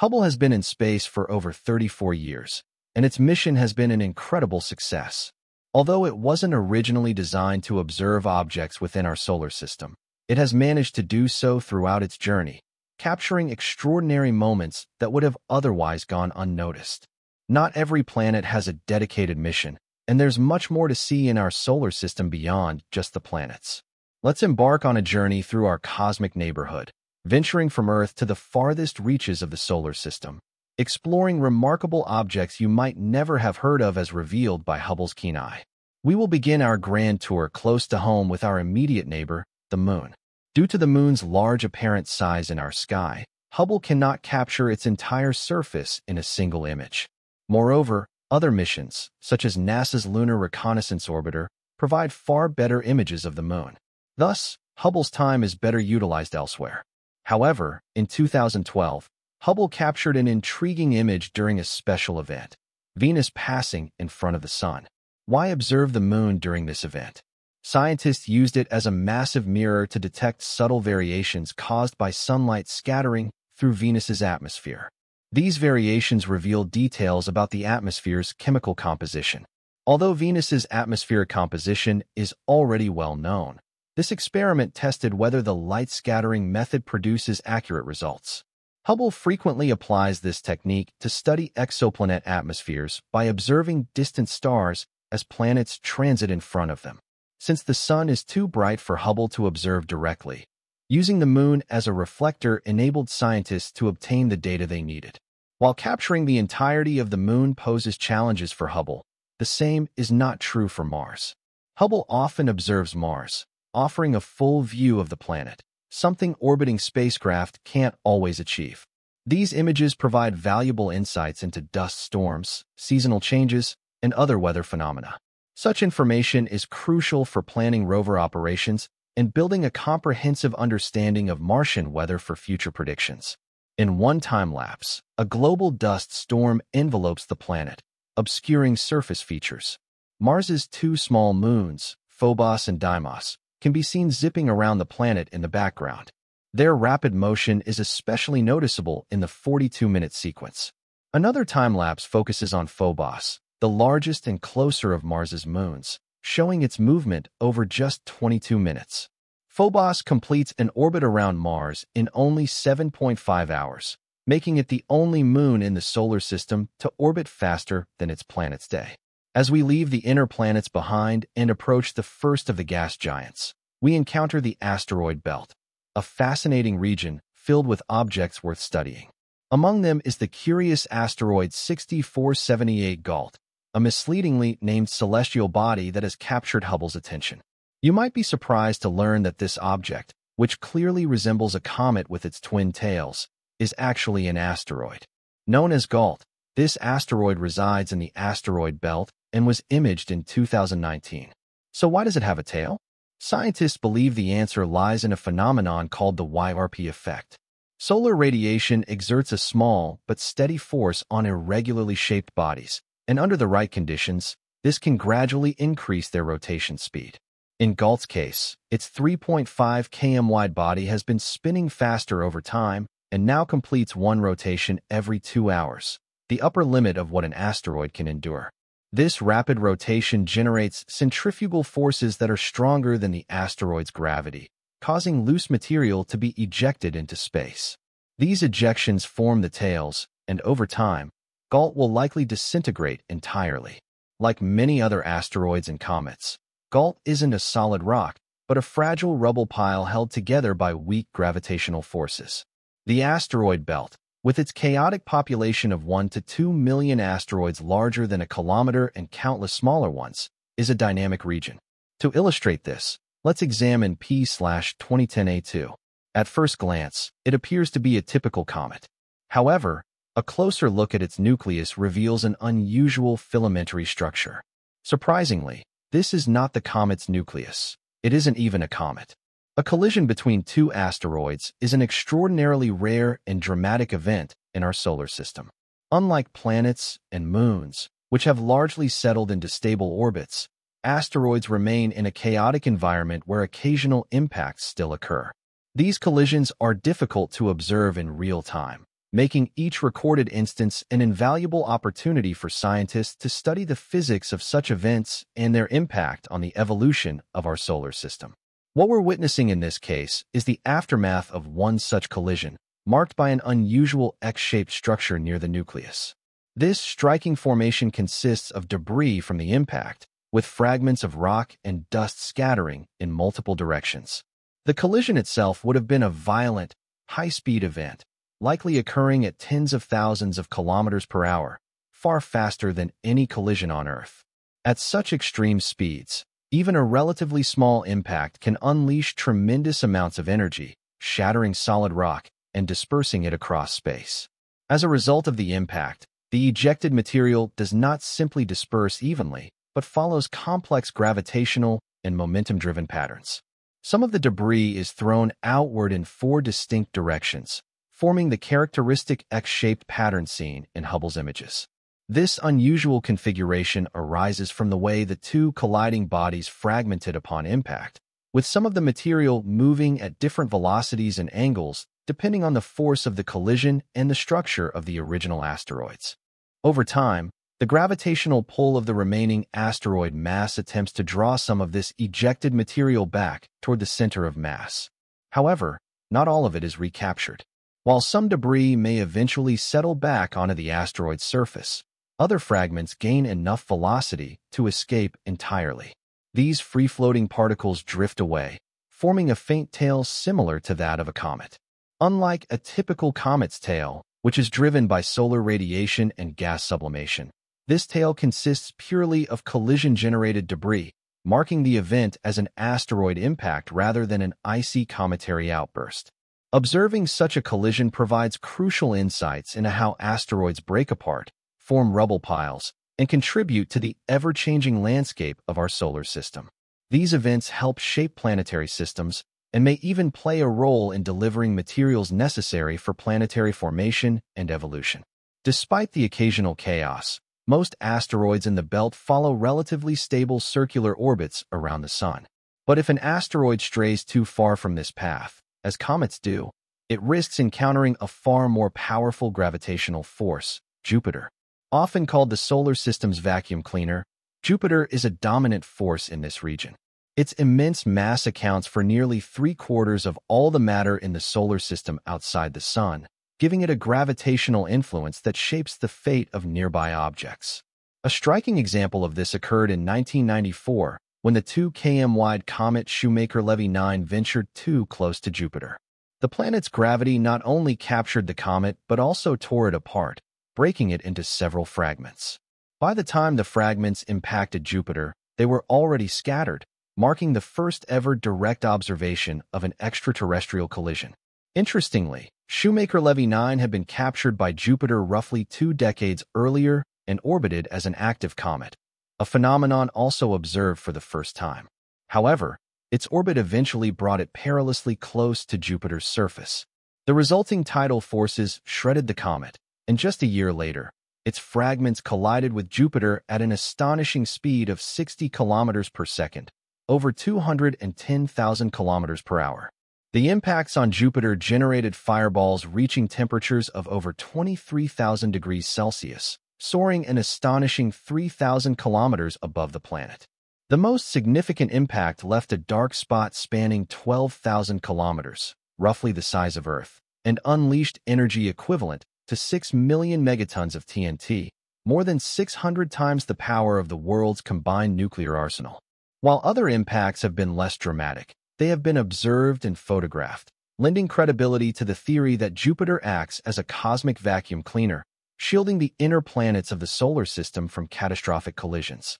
Hubble has been in space for over 34 years, and its mission has been an incredible success. Although it wasn't originally designed to observe objects within our solar system, it has managed to do so throughout its journey, capturing extraordinary moments that would have otherwise gone unnoticed. Not every planet has a dedicated mission, and there's much more to see in our solar system beyond just the planets. Let's embark on a journey through our cosmic neighborhood, venturing from Earth to the farthest reaches of the solar system, exploring remarkable objects you might never have heard of as revealed by Hubble's keen eye. We will begin our grand tour close to home with our immediate neighbor, the Moon. Due to the Moon's large apparent size in our sky, Hubble cannot capture its entire surface in a single image. Moreover, other missions, such as NASA's Lunar Reconnaissance Orbiter, provide far better images of the Moon. Thus, Hubble's time is better utilized elsewhere. However, in 2012, Hubble captured an intriguing image during a special event, Venus passing in front of the Sun. Why observe the Moon during this event? Scientists used it as a massive mirror to detect subtle variations caused by sunlight scattering through Venus's atmosphere. These variations reveal details about the atmosphere's chemical composition. Although Venus's atmospheric composition is already well known, this experiment tested whether the light-scattering method produces accurate results. Hubble frequently applies this technique to study exoplanet atmospheres by observing distant stars as planets transit in front of them. Since the Sun is too bright for Hubble to observe directly, using the Moon as a reflector enabled scientists to obtain the data they needed. While capturing the entirety of the Moon poses challenges for Hubble, the same is not true for Mars. Hubble often observes Mars, offering a full view of the planet, something orbiting spacecraft can't always achieve. These images provide valuable insights into dust storms, seasonal changes, and other weather phenomena. Such information is crucial for planning rover operations and building a comprehensive understanding of Martian weather for future predictions. In one time lapse, a global dust storm envelopes the planet, obscuring surface features. Mars's two small moons, Phobos and Deimos, can be seen zipping around the planet in the background. Their rapid motion is especially noticeable in the 42-minute sequence. Another time-lapse focuses on Phobos, the largest and closer of Mars's moons, showing its movement over just 22 minutes. Phobos completes an orbit around Mars in only 7.5 hours, making it the only moon in the solar system to orbit faster than its planet's day. As we leave the inner planets behind and approach the first of the gas giants, we encounter the asteroid belt, a fascinating region filled with objects worth studying. Among them is the curious asteroid 6478 Gault, a misleadingly named celestial body that has captured Hubble's attention. You might be surprised to learn that this object, which clearly resembles a comet with its twin tails, is actually an asteroid. Known as Gault, this asteroid resides in the asteroid belt and was imaged in 2019. So why does it have a tail? Scientists believe the answer lies in a phenomenon called the YRP effect. Solar radiation exerts a small but steady force on irregularly shaped bodies, and under the right conditions, this can gradually increase their rotation speed. In Gault's case, its 3.5 km wide body has been spinning faster over time and now completes one rotation every 2 hours, the upper limit of what an asteroid can endure. This rapid rotation generates centrifugal forces that are stronger than the asteroid's gravity, causing loose material to be ejected into space. These ejections form the tails, and over time, Gault will likely disintegrate entirely. Like many other asteroids and comets, Gault isn't a solid rock, but a fragile rubble pile held together by weak gravitational forces. The asteroid belt, with its chaotic population of 1 to 2 million asteroids larger than a kilometer and countless smaller ones, is a dynamic region. To illustrate this, let's examine P/2010A2. At first glance, it appears to be a typical comet. However, a closer look at its nucleus reveals an unusual filamentary structure. Surprisingly, this is not the comet's nucleus. It isn't even a comet. A collision between two asteroids is an extraordinarily rare and dramatic event in our solar system. Unlike planets and moons, which have largely settled into stable orbits, asteroids remain in a chaotic environment where occasional impacts still occur. These collisions are difficult to observe in real time, making each recorded instance an invaluable opportunity for scientists to study the physics of such events and their impact on the evolution of our solar system. What we're witnessing in this case is the aftermath of one such collision, marked by an unusual X-shaped structure near the nucleus. This striking formation consists of debris from the impact, with fragments of rock and dust scattering in multiple directions. The collision itself would have been a violent, high-speed event, likely occurring at tens of thousands of kilometers per hour, far faster than any collision on Earth. At such extreme speeds, even a relatively small impact can unleash tremendous amounts of energy, shattering solid rock and dispersing it across space. As a result of the impact, the ejected material does not simply disperse evenly, but follows complex gravitational and momentum-driven patterns. Some of the debris is thrown outward in four distinct directions, forming the characteristic X-shaped pattern seen in Hubble's images. This unusual configuration arises from the way the two colliding bodies fragmented upon impact, with some of the material moving at different velocities and angles depending on the force of the collision and the structure of the original asteroids. Over time, the gravitational pull of the remaining asteroid mass attempts to draw some of this ejected material back toward the center of mass. However, not all of it is recaptured. While some debris may eventually settle back onto the asteroid's surface, other fragments gain enough velocity to escape entirely. These free-floating particles drift away, forming a faint tail similar to that of a comet. Unlike a typical comet's tail, which is driven by solar radiation and gas sublimation, this tail consists purely of collision-generated debris, marking the event as an asteroid impact rather than an icy cometary outburst. Observing such a collision provides crucial insights into how asteroids break apart, form rubble piles, and contribute to the ever-changing landscape of our solar system. These events help shape planetary systems and may even play a role in delivering materials necessary for planetary formation and evolution. Despite the occasional chaos, most asteroids in the belt follow relatively stable circular orbits around the Sun. But if an asteroid strays too far from this path, as comets do, it risks encountering a far more powerful gravitational force, Jupiter. Often called the solar system's vacuum cleaner, Jupiter is a dominant force in this region. Its immense mass accounts for nearly 3/4 of all the matter in the solar system outside the Sun, giving it a gravitational influence that shapes the fate of nearby objects. A striking example of this occurred in 1994, when the 2 km-wide comet Shoemaker-Levy 9 ventured too close to Jupiter. The planet's gravity not only captured the comet but also tore it apart, breaking it into several fragments. By the time the fragments impacted Jupiter, they were already scattered, marking the first-ever direct observation of an extraterrestrial collision. Interestingly, Shoemaker-Levy 9 had been captured by Jupiter roughly 2 decades earlier and orbited as an active comet, a phenomenon also observed for the first time. However, its orbit eventually brought it perilously close to Jupiter's surface. The resulting tidal forces shredded the comet, and just a year later, its fragments collided with Jupiter at an astonishing speed of 60 kilometers per second, over 210,000 kilometers per hour. The impacts on Jupiter generated fireballs reaching temperatures of over 23,000 degrees Celsius, soaring an astonishing 3,000 kilometers above the planet. The most significant impact left a dark spot spanning 12,000 kilometers, roughly the size of Earth, and unleashed energy equivalent to 6 million megatons of TNT, more than 600 times the power of the world's combined nuclear arsenal. While other impacts have been less dramatic, they have been observed and photographed, lending credibility to the theory that Jupiter acts as a cosmic vacuum cleaner, shielding the inner planets of the solar system from catastrophic collisions.